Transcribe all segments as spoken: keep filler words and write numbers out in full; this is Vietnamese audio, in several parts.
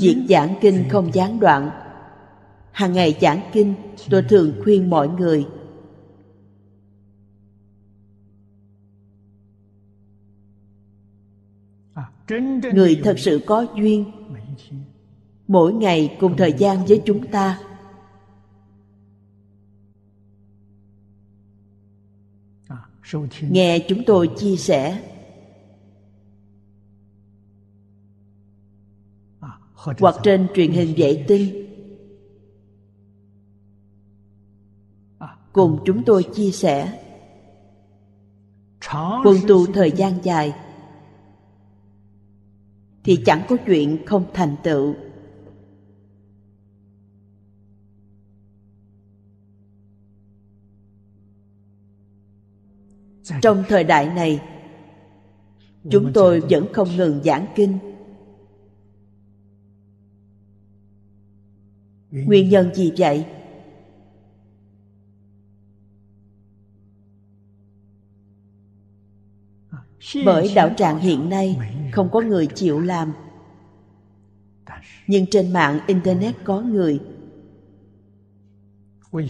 Việc giảng kinh không gián đoạn. Hàng ngày giảng kinh, tôi thường khuyên mọi người người thật sự có duyên mỗi ngày cùng thời gian với chúng ta, nghe chúng tôi chia sẻ, hoặc trên truyền hình vệ tinh cùng chúng tôi chia sẻ. Quân tu thời gian dài thì chẳng có chuyện không thành tựu. Trong thời đại này, chúng tôi vẫn không ngừng giảng kinh. Nguyên nhân gì vậy? Bởi đạo tràng hiện nay không có người chịu làm. Nhưng trên mạng Internet có người,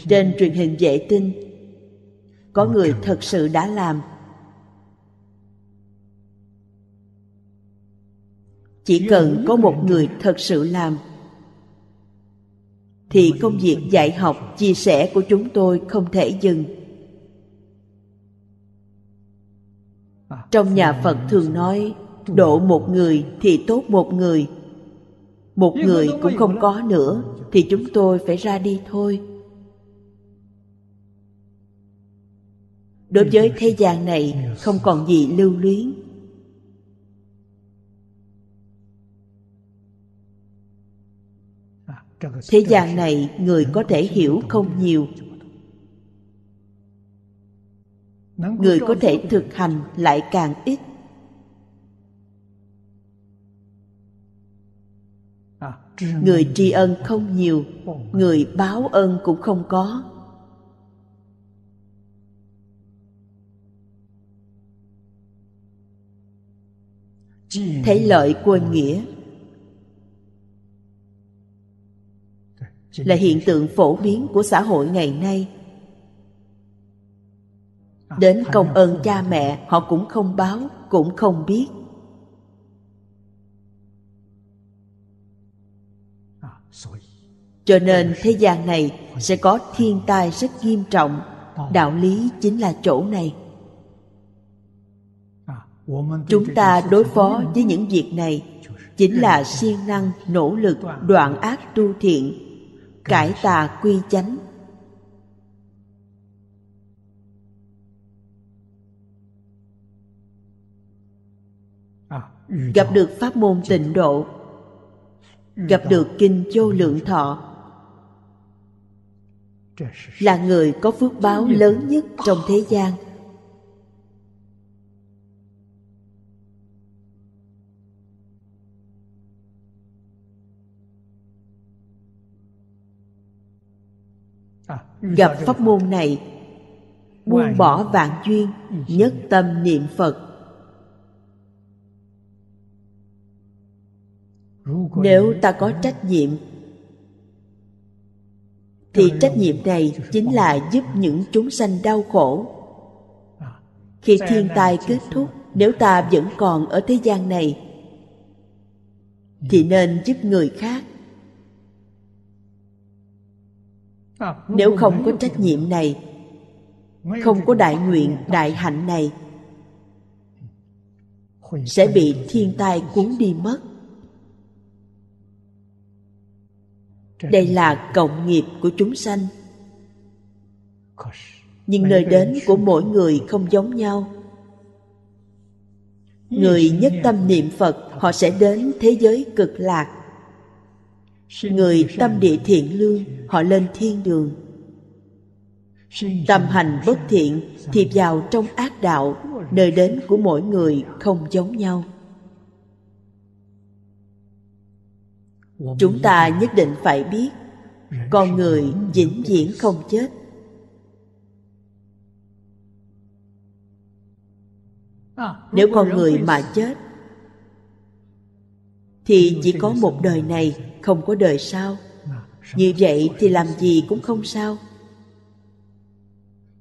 trên truyền hình vệ tinh có người thật sự đã làm. Chỉ cần có một người thật sự làm thì công việc dạy học, chia sẻ của chúng tôi không thể dừng. Trong nhà Phật thường nói, độ một người thì tốt một người. Một người cũng không có nữa thì chúng tôi phải ra đi thôi. Đối với thế gian này không còn gì lưu luyến. Thế gian này người có thể hiểu không nhiều, người có thể thực hành lại càng ít. Người tri ân không nhiều, người báo ơn cũng không có. Thấy lợi quên nghĩa là hiện tượng phổ biến của xã hội ngày nay. Đến công ơn cha mẹ họ cũng không báo, cũng không biết. Cho nên thế gian này sẽ có thiên tai rất nghiêm trọng. Đạo lý chính là chỗ này. Chúng ta đối phó với những việc này chính là siêng năng, nỗ lực, đoạn ác tu thiện, cải tà quy chánh. Gặp được pháp môn Tịnh Độ, gặp được kinh Vô Lượng Thọ là người có phước báo lớn nhất trong thế gian. Gặp pháp môn này, buông bỏ vạn duyên, nhất tâm niệm Phật. Nếu ta có trách nhiệm thì trách nhiệm này chính là giúp những chúng sanh đau khổ. Khi thiên tai kết thúc, nếu ta vẫn còn ở thế gian này thì nên giúp người khác. Nếu không có trách nhiệm này, không có đại nguyện, đại hạnh này, sẽ bị thiên tai cuốn đi mất. Đây là cộng nghiệp của chúng sanh. Nhưng nơi đến của mỗi người không giống nhau. Người nhất tâm niệm Phật, họ sẽ đến thế giới cực lạc. Người tâm địa thiện lương, họ lên thiên đường. Tâm hành bất thiện thì vào trong ác đạo. Nơi đến của mỗi người không giống nhau. Chúng ta nhất định phải biết, con người vĩnh viễn không chết. Nếu con người mà chết thì chỉ có một đời này, không có đời sau. Như vậy thì làm gì cũng không sao.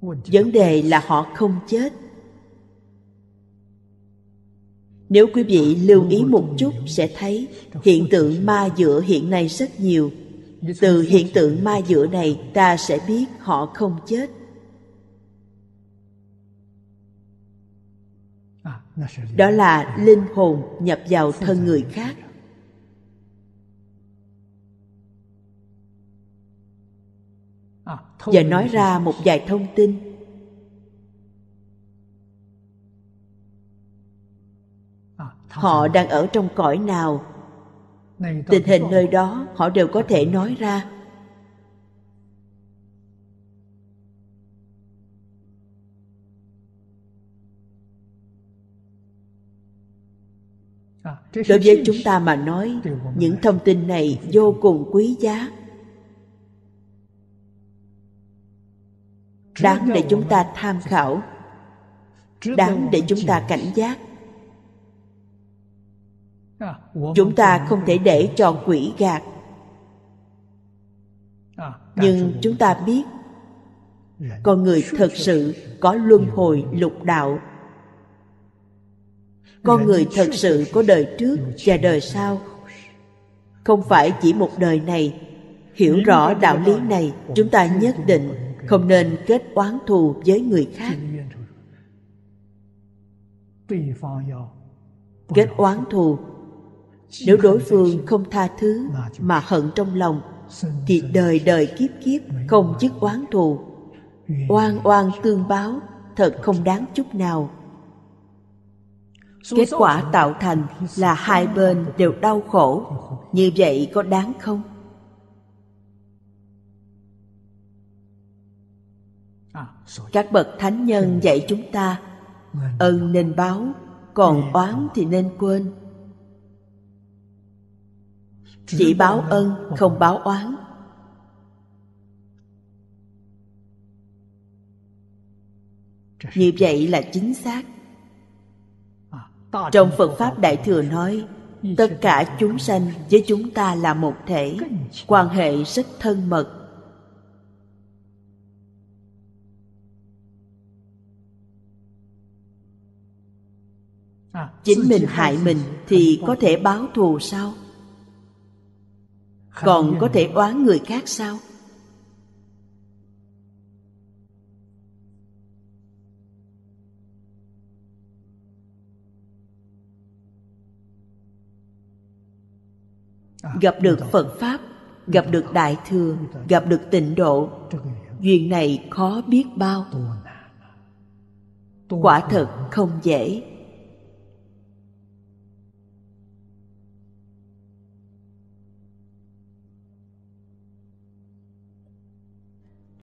Vấn đề là họ không chết. Nếu quý vị lưu ý một chút sẽ thấy hiện tượng ma dựa hiện nay rất nhiều. Từ hiện tượng ma dựa này ta sẽ biết họ không chết. Đó là linh hồn nhập vào thân người khác. Và nói ra một vài thông tin. Họ đang ở trong cõi nào, tình hình nơi đó họ đều có thể nói ra. Đối với chúng ta mà nói, những thông tin này vô cùng quý giá, đáng để chúng ta tham khảo, đáng để chúng ta cảnh giác. Chúng ta không thể để cho quỷ gạt. Nhưng chúng ta biết con người thật sự có luân hồi lục đạo. Con người thật sự có đời trước và đời sau, không phải chỉ một đời này. Hiểu rõ đạo lý này, chúng ta nhất định không nên kết oán thù với người khác. Kết oán thù, nếu đối phương không tha thứ mà hận trong lòng, thì đời đời kiếp kiếp không dứt oán thù. Oan oan tương báo, thật không đáng chút nào. Kết quả tạo thành là hai bên đều đau khổ. Như vậy có đáng không? Các bậc thánh nhân dạy chúng ta ân nên báo, còn oán thì nên quên. Chỉ báo ân, không báo oán. Như vậy là chính xác. Trong Phật Pháp Đại Thừa nói, tất cả chúng sanh với chúng ta là một thể, quan hệ rất thân mật. Chính mình hại mình thì có thể báo thù sao? Còn có thể oán người khác sao? Gặp được Phật Pháp, gặp được Đại Thừa, gặp được Tịnh Độ, duyên này khó biết bao. Quả thật không dễ.